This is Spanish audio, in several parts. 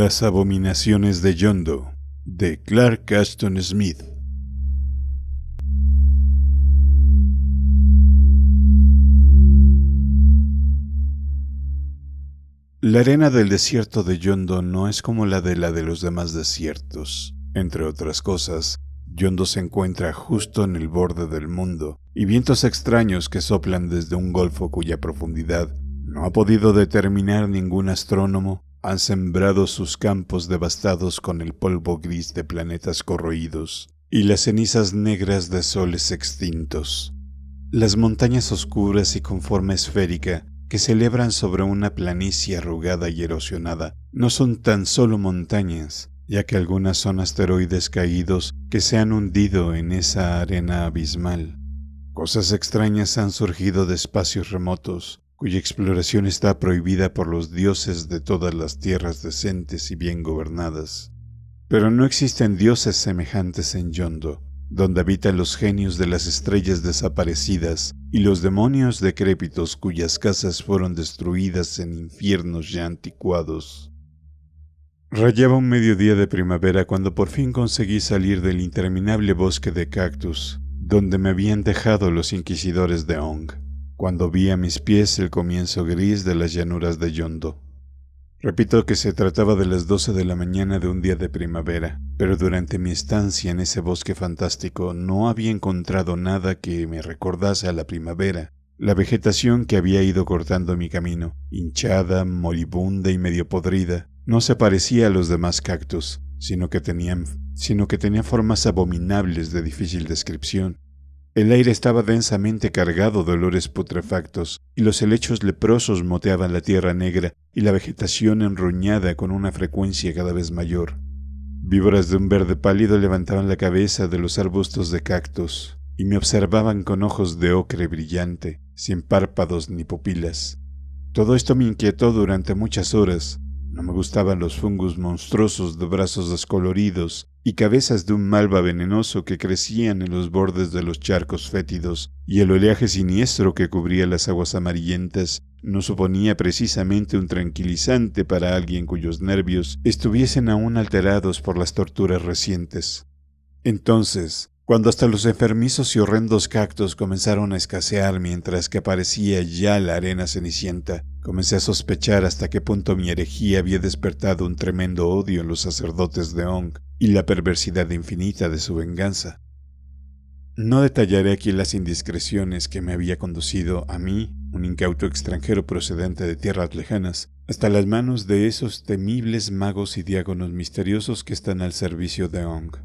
Las abominaciones de Yondo, de Clark Ashton Smith. La arena del desierto de Yondo no es como la de los demás desiertos. Entre otras cosas, Yondo se encuentra justo en el borde del mundo, y vientos extraños que soplan desde un golfo cuya profundidad no ha podido determinar ningún astrónomo, han sembrado sus campos devastados con el polvo gris de planetas corroídos y las cenizas negras de soles extintos. Las montañas oscuras y con forma esférica que se elevan sobre una planicie arrugada y erosionada no son tan solo montañas, ya que algunas son asteroides caídos que se han hundido en esa arena abismal. Cosas extrañas han surgido de espacios remotos, cuya exploración está prohibida por los dioses de todas las tierras decentes y bien gobernadas. Pero no existen dioses semejantes en Yondo, donde habitan los genios de las estrellas desaparecidas y los demonios decrépitos cuyas casas fueron destruidas en infiernos ya anticuados. Rayaba un mediodía de primavera cuando por fin conseguí salir del interminable bosque de cactus, donde me habían dejado los inquisidores de Ong, cuando vi a mis pies el comienzo gris de las llanuras de Yondo. Repito que se trataba de las 12 de la mañana de un día de primavera, pero durante mi estancia en ese bosque fantástico no había encontrado nada que me recordase a la primavera, la vegetación que había ido cortando mi camino, hinchada, moribunda y medio podrida, no se parecía a los demás cactus, sino que tenía formas abominables de difícil descripción. El aire estaba densamente cargado de olores putrefactos, y los helechos leprosos moteaban la tierra negra y la vegetación enruñada con una frecuencia cada vez mayor. Víboras de un verde pálido levantaban la cabeza de los arbustos de cactus, y me observaban con ojos de ocre brillante, sin párpados ni pupilas. Todo esto me inquietó durante muchas horas. No me gustaban los fungos monstruosos de brazos descoloridos y cabezas de un malva venenoso que crecían en los bordes de los charcos fétidos, y el oleaje siniestro que cubría las aguas amarillentas no suponía precisamente un tranquilizante para alguien cuyos nervios estuviesen aún alterados por las torturas recientes. Entonces, cuando hasta los enfermizos y horrendos cactus comenzaron a escasear mientras que aparecía ya la arena cenicienta, comencé a sospechar hasta qué punto mi herejía había despertado un tremendo odio en los sacerdotes de Ong y la perversidad infinita de su venganza. No detallaré aquí las indiscreciones que me había conducido a mí, un incauto extranjero procedente de tierras lejanas, hasta las manos de esos temibles magos y diáconos misteriosos que están al servicio de Ong.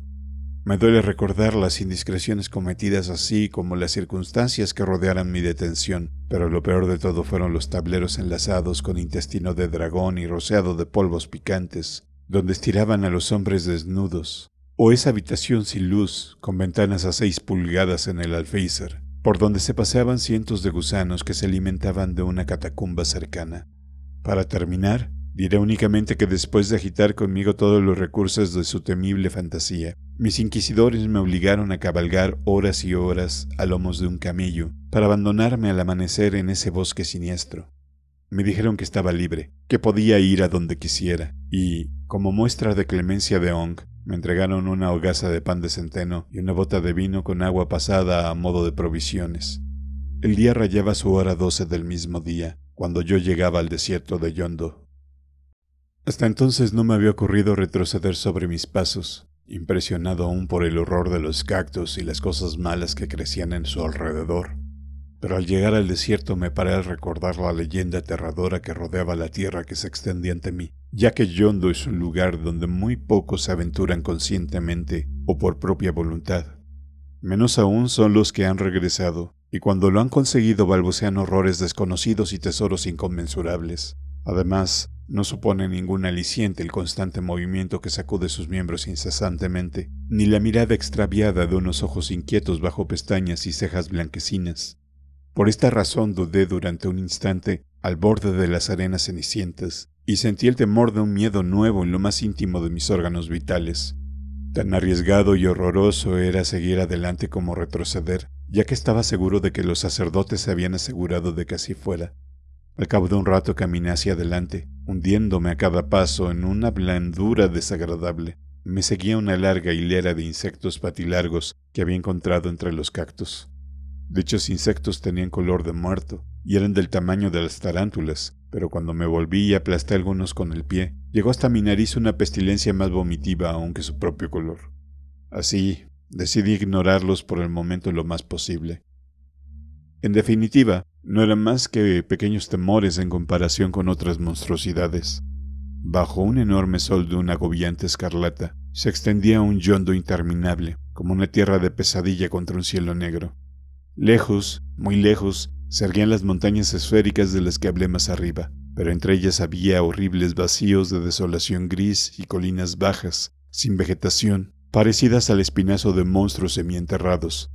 Me duele recordar las indiscreciones cometidas así como las circunstancias que rodearon mi detención, pero lo peor de todo fueron los tableros enlazados con intestino de dragón y rociado de polvos picantes, donde estiraban a los hombres desnudos, o esa habitación sin luz, con ventanas a 6 pulgadas en el alféizar, por donde se paseaban cientos de gusanos que se alimentaban de una catacumba cercana. Para terminar, diré únicamente que después de agitar conmigo todos los recursos de su temible fantasía, mis inquisidores me obligaron a cabalgar horas y horas a lomos de un camello para abandonarme al amanecer en ese bosque siniestro. Me dijeron que estaba libre, que podía ir a donde quisiera, y, como muestra de clemencia de Ong, me entregaron una hogaza de pan de centeno y una bota de vino con agua pasada a modo de provisiones. El día rayaba su hora 12 del mismo día, cuando yo llegaba al desierto de Yondo. Hasta entonces no me había ocurrido retroceder sobre mis pasos, impresionado aún por el horror de los cactus y las cosas malas que crecían en su alrededor. Pero al llegar al desierto me paré al recordar la leyenda aterradora que rodeaba la tierra que se extendía ante mí, ya que Yondo es un lugar donde muy pocos se aventuran conscientemente o por propia voluntad. Menos aún son los que han regresado, y cuando lo han conseguido balbucean horrores desconocidos y tesoros inconmensurables. Además, no supone ningún aliciente el constante movimiento que sacude sus miembros incesantemente, ni la mirada extraviada de unos ojos inquietos bajo pestañas y cejas blanquecinas. Por esta razón dudé durante un instante al borde de las arenas cenicientas, y sentí el temor de un miedo nuevo en lo más íntimo de mis órganos vitales. Tan arriesgado y horroroso era seguir adelante como retroceder, ya que estaba seguro de que los sacerdotes se habían asegurado de que así fuera. Al cabo de un rato caminé hacia adelante, hundiéndome a cada paso en una blandura desagradable. Me seguía una larga hilera de insectos patilargos que había encontrado entre los cactus. Dichos insectos tenían color de muerto y eran del tamaño de las tarántulas, pero cuando me volví y aplasté algunos con el pie, llegó hasta mi nariz una pestilencia más vomitiva aún que su propio color. Así, decidí ignorarlos por el momento lo más posible. En definitiva, no eran más que pequeños temores en comparación con otras monstruosidades. Bajo un enorme sol de una agobiante escarlata, se extendía un yondo interminable, como una tierra de pesadilla contra un cielo negro. Lejos, muy lejos, se erguían las montañas esféricas de las que hablé más arriba, pero entre ellas había horribles vacíos de desolación gris y colinas bajas, sin vegetación, parecidas al espinazo de monstruos semienterrados.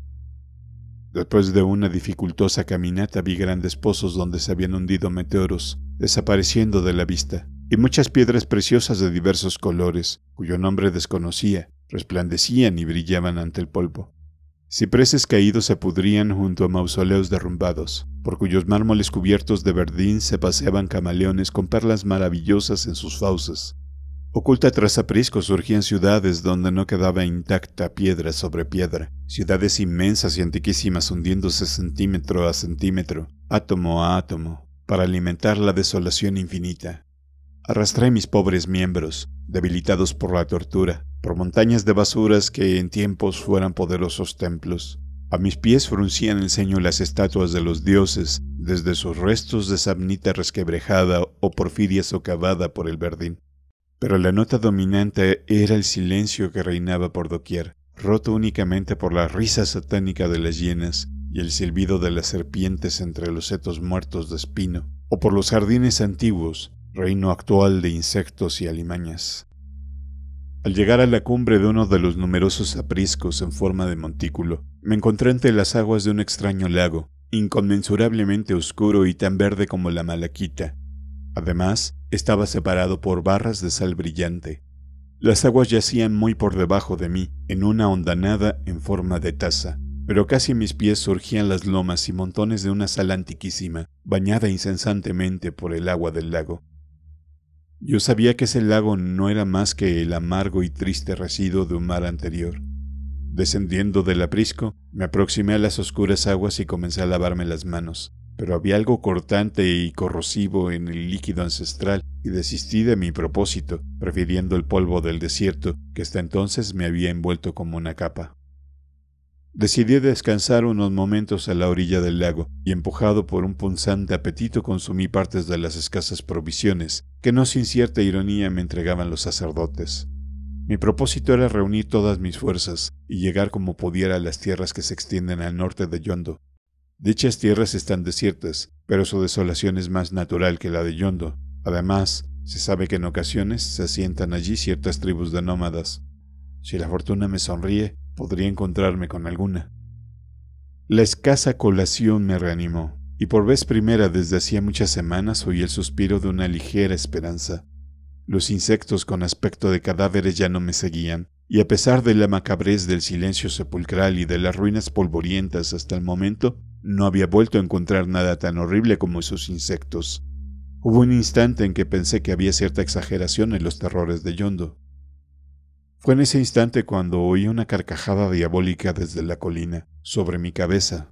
Después de una dificultosa caminata vi grandes pozos donde se habían hundido meteoros, desapareciendo de la vista, y muchas piedras preciosas de diversos colores, cuyo nombre desconocía, resplandecían y brillaban ante el polvo. Cipreses caídos se pudrían junto a mausoleos derrumbados, por cuyos mármoles cubiertos de verdín se paseaban camaleones con perlas maravillosas en sus fauces. Oculta tras aprisco surgían ciudades donde no quedaba intacta piedra sobre piedra, ciudades inmensas y antiquísimas hundiéndose centímetro a centímetro, átomo a átomo, para alimentar la desolación infinita. Arrastré mis pobres miembros, debilitados por la tortura, por montañas de basuras que en tiempos fueran poderosos templos. A mis pies fruncían el ceño las estatuas de los dioses, desde sus restos de samnita resquebrejada o porfiria socavada por el verdín. Pero la nota dominante era el silencio que reinaba por doquier, roto únicamente por la risa satánica de las hienas y el silbido de las serpientes entre los setos muertos de espino, o por los jardines antiguos, reino actual de insectos y alimañas. Al llegar a la cumbre de uno de los numerosos apriscos en forma de montículo, me encontré entre las aguas de un extraño lago, inconmensurablemente oscuro y tan verde como la malaquita. Además, estaba separado por barras de sal brillante. Las aguas yacían muy por debajo de mí, en una hondanada en forma de taza, pero casi a mis pies surgían las lomas y montones de una sal antiquísima, bañada incesantemente por el agua del lago. Yo sabía que ese lago no era más que el amargo y triste residuo de un mar anterior. Descendiendo del aprisco, me aproximé a las oscuras aguas y comencé a lavarme las manos, pero había algo cortante y corrosivo en el líquido ancestral y desistí de mi propósito, prefiriendo el polvo del desierto que hasta entonces me había envuelto como una capa. Decidí descansar unos momentos a la orilla del lago y, empujado por un punzante apetito, consumí partes de las escasas provisiones que no sin cierta ironía me entregaban los sacerdotes. Mi propósito era reunir todas mis fuerzas y llegar como pudiera a las tierras que se extienden al norte de Yondo. Dichas tierras están desiertas, pero su desolación es más natural que la de Yondo. Además, se sabe que en ocasiones se asientan allí ciertas tribus de nómadas. Si la fortuna me sonríe, podría encontrarme con alguna. La escasa colación me reanimó, y por vez primera desde hacía muchas semanas oí el suspiro de una ligera esperanza. Los insectos con aspecto de cadáveres ya no me seguían, y a pesar de la macabrez del silencio sepulcral y de las ruinas polvorientas hasta el momento, no había vuelto a encontrar nada tan horrible como esos insectos. Hubo un instante en que pensé que había cierta exageración en los terrores de Yondo. Fue en ese instante cuando oí una carcajada diabólica desde la colina, sobre mi cabeza.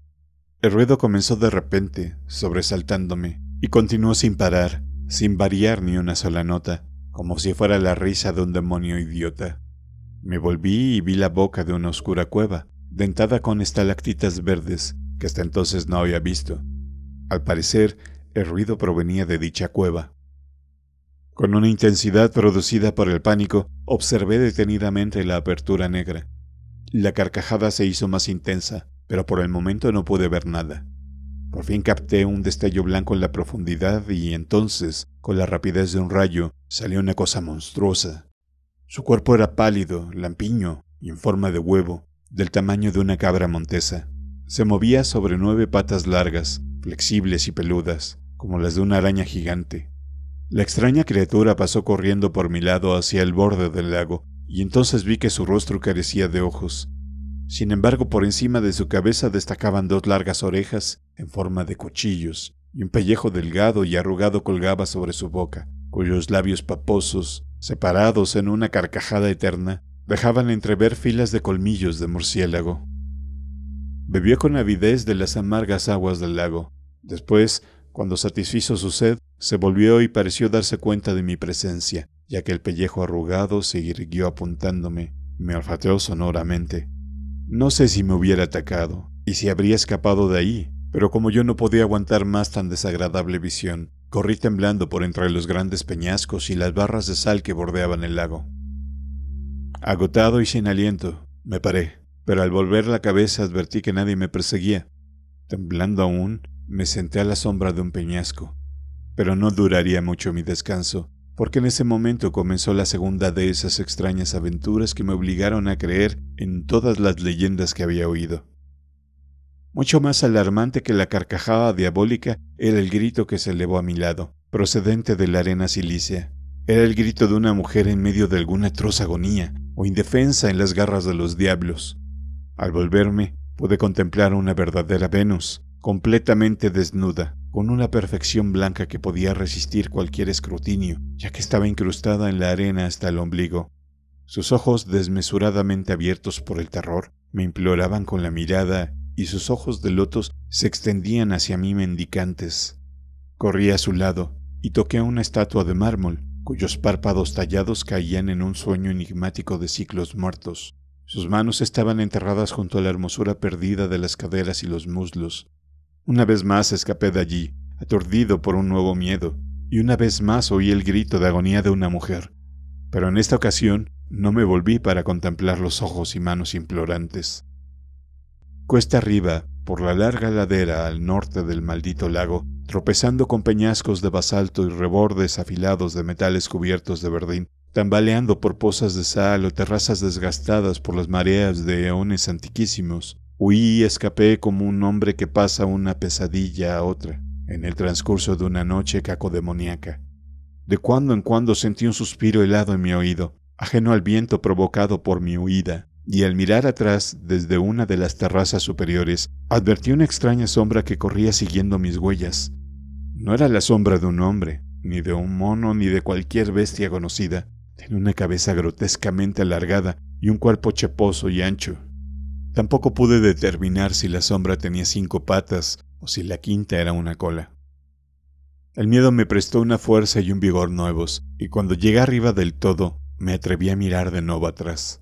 El ruido comenzó de repente, sobresaltándome, y continuó sin parar, sin variar ni una sola nota, como si fuera la risa de un demonio idiota. Me volví y vi la boca de una oscura cueva, dentada con estalactitas verdes, que hasta entonces no había visto. Al parecer, el ruido provenía de dicha cueva. Con una intensidad producida por el pánico, observé detenidamente la apertura negra. La carcajada se hizo más intensa, pero por el momento no pude ver nada. Por fin capté un destello blanco en la profundidad y entonces, con la rapidez de un rayo, salió una cosa monstruosa. Su cuerpo era pálido, lampiño y en forma de huevo, del tamaño de una cabra montesa. Se movía sobre 9 patas largas, flexibles y peludas, como las de una araña gigante. La extraña criatura pasó corriendo por mi lado hacia el borde del lago, y entonces vi que su rostro carecía de ojos. Sin embargo, por encima de su cabeza destacaban 2 largas orejas en forma de cuchillos, y un pellejo delgado y arrugado colgaba sobre su boca, cuyos labios paposos, separados en una carcajada eterna, dejaban entrever filas de colmillos de murciélago. Bebió con avidez de las amargas aguas del lago. Después, cuando satisfizo su sed, se volvió y pareció darse cuenta de mi presencia, ya que el pellejo arrugado se irguió apuntándome y me olfateó sonoramente. No sé si me hubiera atacado y si habría escapado de ahí, pero como yo no podía aguantar más tan desagradable visión, corrí temblando por entre los grandes peñascos y las barras de sal que bordeaban el lago. Agotado y sin aliento, me paré, pero al volver la cabeza advertí que nadie me perseguía. Temblando aún, me senté a la sombra de un peñasco. Pero no duraría mucho mi descanso, porque en ese momento comenzó la segunda de esas extrañas aventuras que me obligaron a creer en todas las leyendas que había oído. Mucho más alarmante que la carcajada diabólica era el grito que se elevó a mi lado, procedente de la arena silícea. Era el grito de una mujer en medio de alguna atroz agonía o indefensa en las garras de los diablos. Al volverme, pude contemplar una verdadera Venus, completamente desnuda, con una perfección blanca que podía resistir cualquier escrutinio, ya que estaba incrustada en la arena hasta el ombligo. Sus ojos, desmesuradamente abiertos por el terror, me imploraban con la mirada, y sus ojos de lotos se extendían hacia mí mendicantes. Corrí a su lado, y toqué una estatua de mármol, cuyos párpados tallados caían en un sueño enigmático de ciclos muertos. Sus manos estaban enterradas junto a la hermosura perdida de las caderas y los muslos. Una vez más escapé de allí, aturdido por un nuevo miedo, y una vez más oí el grito de agonía de una mujer. Pero en esta ocasión no me volví para contemplar los ojos y manos implorantes. Cuesta arriba, por la larga ladera al norte del maldito lago, tropezando con peñascos de basalto y rebordes afilados de metales cubiertos de verdín, tambaleando por pozas de sal o terrazas desgastadas por las mareas de eones antiquísimos, huí y escapé como un hombre que pasa una pesadilla a otra, en el transcurso de una noche cacodemoníaca. De cuando en cuando sentí un suspiro helado en mi oído, ajeno al viento provocado por mi huida, y al mirar atrás desde una de las terrazas superiores, advertí una extraña sombra que corría siguiendo mis huellas. No era la sombra de un hombre, ni de un mono, ni de cualquier bestia conocida. Tenía una cabeza grotescamente alargada y un cuerpo cheposo y ancho. Tampoco pude determinar si la sombra tenía 5 patas o si la quinta era una cola. El miedo me prestó una fuerza y un vigor nuevos, y cuando llegué arriba del todo, me atreví a mirar de nuevo atrás.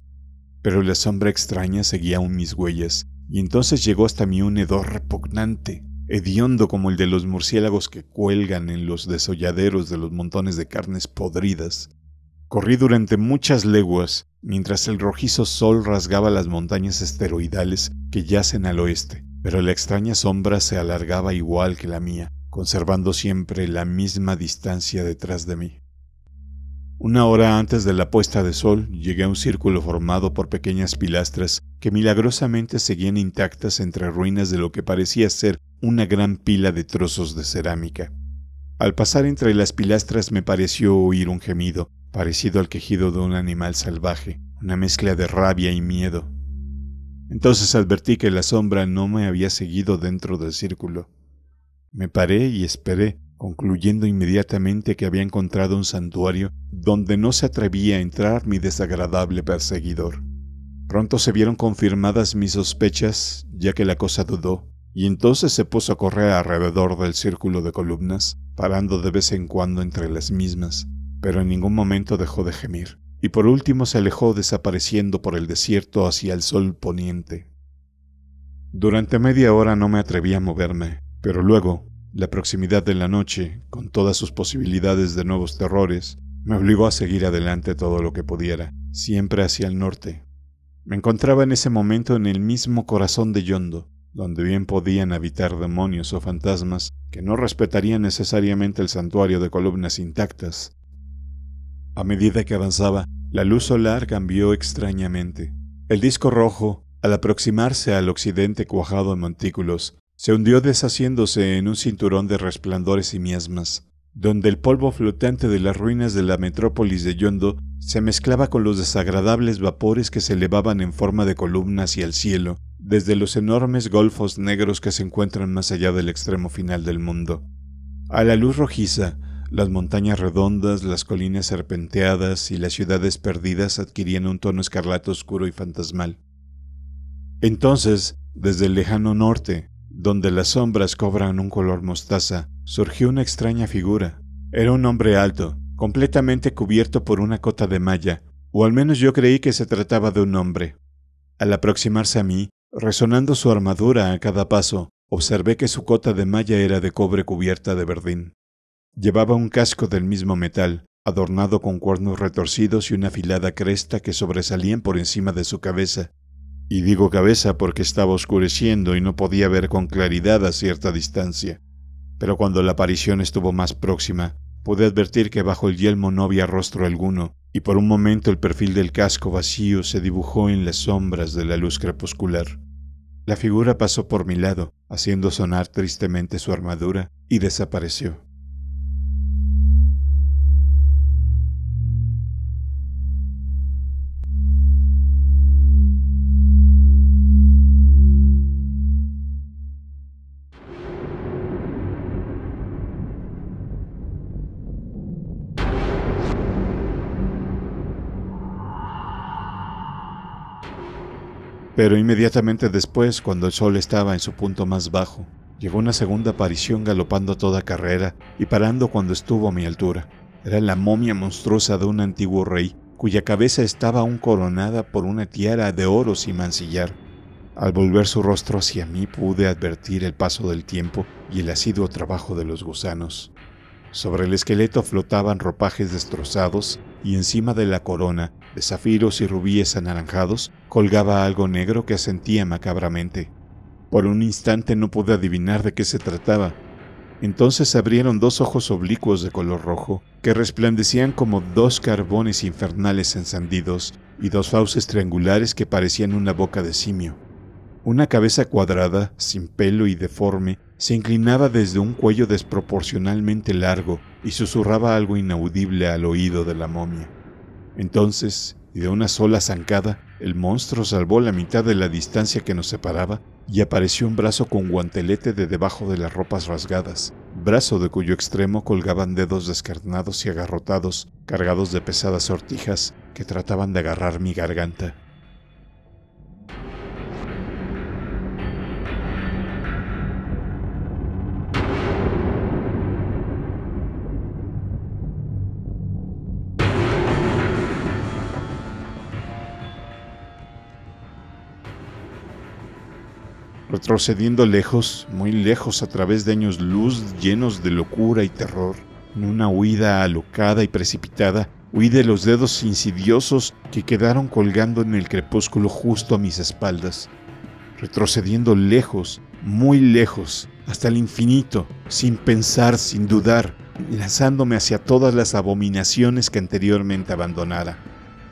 Pero la sombra extraña seguía aún mis huellas, y entonces llegó hasta mí un hedor repugnante, hediondo como el de los murciélagos que cuelgan en los desolladeros de los montones de carnes podridas. Corrí durante muchas leguas, mientras el rojizo sol rasgaba las montañas esteroidales que yacen al oeste, pero la extraña sombra se alargaba igual que la mía, conservando siempre la misma distancia detrás de mí. Una hora antes de la puesta de sol, llegué a un círculo formado por pequeñas pilastras que milagrosamente seguían intactas entre ruinas de lo que parecía ser una gran pila de trozos de cerámica. Al pasar entre las pilastras me pareció oír un gemido, parecido al quejido de un animal salvaje, una mezcla de rabia y miedo. Entonces advertí que la sombra no me había seguido dentro del círculo. Me paré y esperé, concluyendo inmediatamente que había encontrado un santuario donde no se atrevía a entrar mi desagradable perseguidor. Pronto se vieron confirmadas mis sospechas, ya que la cosa dudó, y entonces se puso a correr alrededor del círculo de columnas, parando de vez en cuando entre las mismas, pero en ningún momento dejó de gemir, y por último se alejó desapareciendo por el desierto hacia el sol poniente. Durante media hora no me atreví a moverme, pero luego, la proximidad de la noche, con todas sus posibilidades de nuevos terrores, me obligó a seguir adelante todo lo que pudiera, siempre hacia el norte. Me encontraba en ese momento en el mismo corazón de Yondo, donde bien podían habitar demonios o fantasmas que no respetarían necesariamente el santuario de columnas intactas. A medida que avanzaba, la luz solar cambió extrañamente. El disco rojo, al aproximarse al occidente cuajado en montículos, se hundió deshaciéndose en un cinturón de resplandores y miasmas, donde el polvo flotante de las ruinas de la metrópolis de Yondo se mezclaba con los desagradables vapores que se elevaban en forma de columna hacia el cielo, desde los enormes golfos negros que se encuentran más allá del extremo final del mundo. A la luz rojiza, Las montañas redondas, las colinas serpenteadas y las ciudades perdidas adquirían un tono escarlata oscuro y fantasmal. Entonces, desde el lejano norte, donde las sombras cobran un color mostaza, surgió una extraña figura. Era un hombre alto, completamente cubierto por una cota de malla, o al menos yo creí que se trataba de un hombre. Al aproximarse a mí, resonando su armadura a cada paso, observé que su cota de malla era de cobre cubierta de verdín. Llevaba un casco del mismo metal, adornado con cuernos retorcidos y una afilada cresta que sobresalían por encima de su cabeza. Y digo cabeza porque estaba oscureciendo y no podía ver con claridad a cierta distancia. Pero cuando la aparición estuvo más próxima, pude advertir que bajo el yelmo no había rostro alguno, y por un momento el perfil del casco vacío se dibujó en las sombras de la luz crepuscular. La figura pasó por mi lado, haciendo sonar tristemente su armadura, y desapareció. Pero inmediatamente después, cuando el sol estaba en su punto más bajo, llegó una segunda aparición galopando a toda carrera y parando cuando estuvo a mi altura. Era la momia monstruosa de un antiguo rey, cuya cabeza estaba aún coronada por una tiara de oro sin mancillar. Al volver su rostro hacia mí pude advertir el paso del tiempo y el asiduo trabajo de los gusanos. Sobre el esqueleto flotaban ropajes destrozados y encima de la corona, de zafiros y rubíes anaranjados, colgaba algo negro que asentía macabramente. Por un instante no pude adivinar de qué se trataba. Entonces se abrieron dos ojos oblicuos de color rojo, que resplandecían como dos carbones infernales encendidos y dos fauces triangulares que parecían una boca de simio. Una cabeza cuadrada, sin pelo y deforme, se inclinaba desde un cuello desproporcionalmente largo y susurraba algo inaudible al oído de la momia. Entonces, y de una sola zancada, el monstruo salvó la mitad de la distancia que nos separaba y apareció un brazo con guantelete de debajo de las ropas rasgadas, brazo de cuyo extremo colgaban dedos descarnados y agarrotados, cargados de pesadas sortijas que trataban de agarrar mi garganta. Retrocediendo lejos, muy lejos a través de años luz llenos de locura y terror, en una huida alocada y precipitada, huí de los dedos insidiosos que quedaron colgando en el crepúsculo justo a mis espaldas. Retrocediendo lejos, muy lejos, hasta el infinito, sin pensar, sin dudar, lanzándome hacia todas las abominaciones que anteriormente abandonara.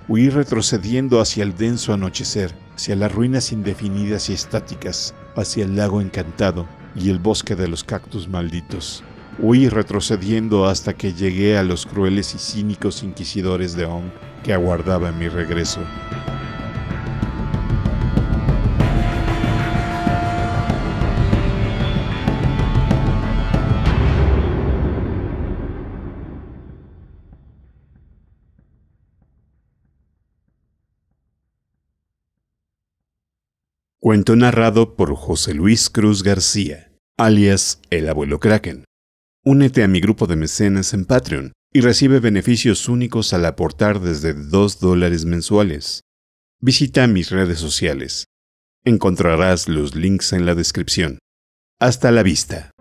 Huí retrocediendo hacia el denso anochecer, hacia las ruinas indefinidas y estáticas, hacia el lago encantado y el bosque de los cactus malditos. Huí retrocediendo hasta que llegué a los crueles y cínicos inquisidores de Ong que aguardaban mi regreso. Cuento narrado por José Luis Cruz García, alias El Abuelo Kraken. Únete a mi grupo de mecenas en Patreon y recibe beneficios únicos al aportar desde $2 mensuales. Visita mis redes sociales. Encontrarás los links en la descripción. Hasta la vista.